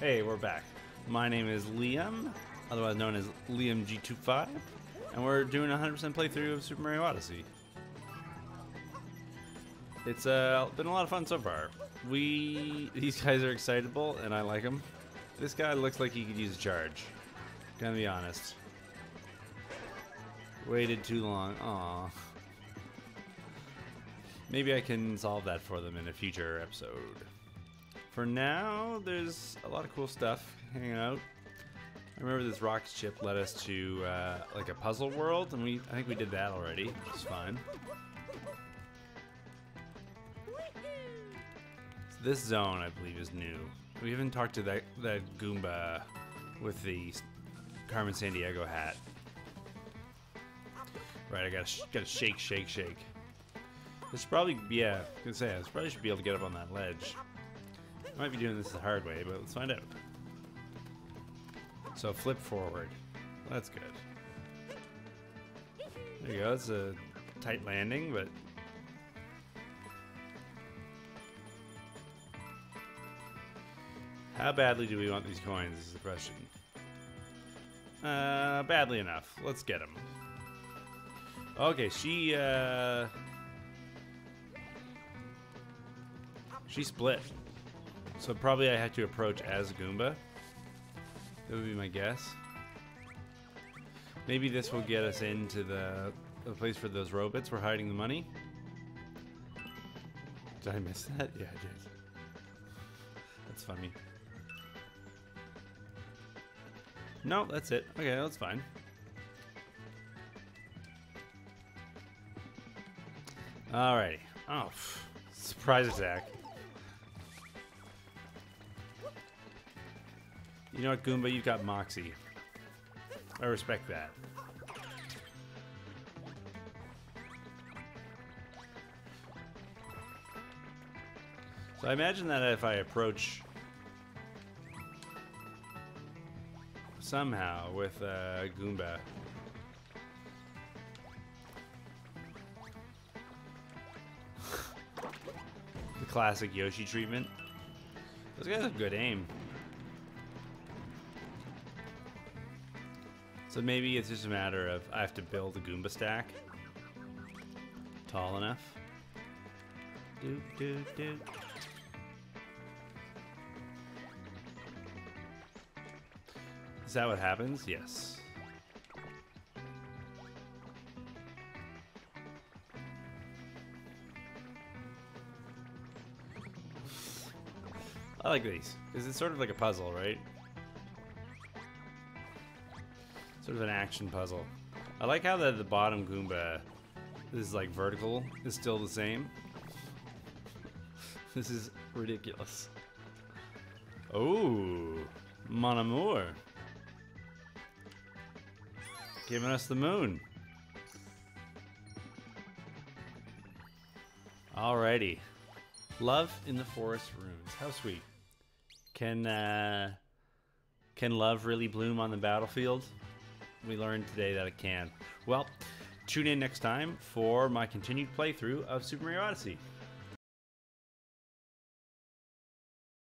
Hey, we're back. My name is Liam, otherwise known as LiamG25, and we're doing a 100% playthrough of Super Mario Odyssey. It's been a lot of fun so far. These guys are excitable, and I like them. This guy looks like he could use a charge. Gonna be honest. Waited too long. Aww. Maybe I can solve that for them in a future episode. For now, there's a lot of cool stuff hanging out. I remember this rock chip led us to like a puzzle world, and I think we did that already, which is fine. So this zone, I believe, is new. We haven't talked to that Goomba with the Carmen San Diego hat. Right, I gotta shake, shake, shake. This probably, yeah, I was gonna say, I probably should be able to get up on that ledge. I might be doing this the hard way, but let's find out. So flip forward. That's good. There you go. It's a tight landing, but how badly do we want these coins is the question. Badly enough. Let's get them. Okay, she split. So probably I have to approach as Goomba. That would be my guess. Maybe this will get us into the place for those robots. We're hiding the money. Did I miss that? Yeah, I did. That's funny. No, that's it. Okay, that's fine. Alrighty. Oh, surprise attack. You know what, Goomba? You've got moxie. I respect that. So I imagine that if I approach somehow with Goomba, the classic Yoshi treatment. Those guys have good aim. So maybe it's just a matter of I have to build a Goomba stack tall enough. Doot, doot, doot. Is that what happens? Yes. I like these. It's sort of like a puzzle, right? Sort of an action puzzle. I like how the bottom Goomba is like vertical is still the same. This is ridiculous. Oh, mon amour. Giving us the moon. Alrighty. Love in the forest ruins. How sweet. Can love really bloom on the battlefield? We learned today that it can. Well, tune in next time for my continued playthrough of Super Mario Odyssey.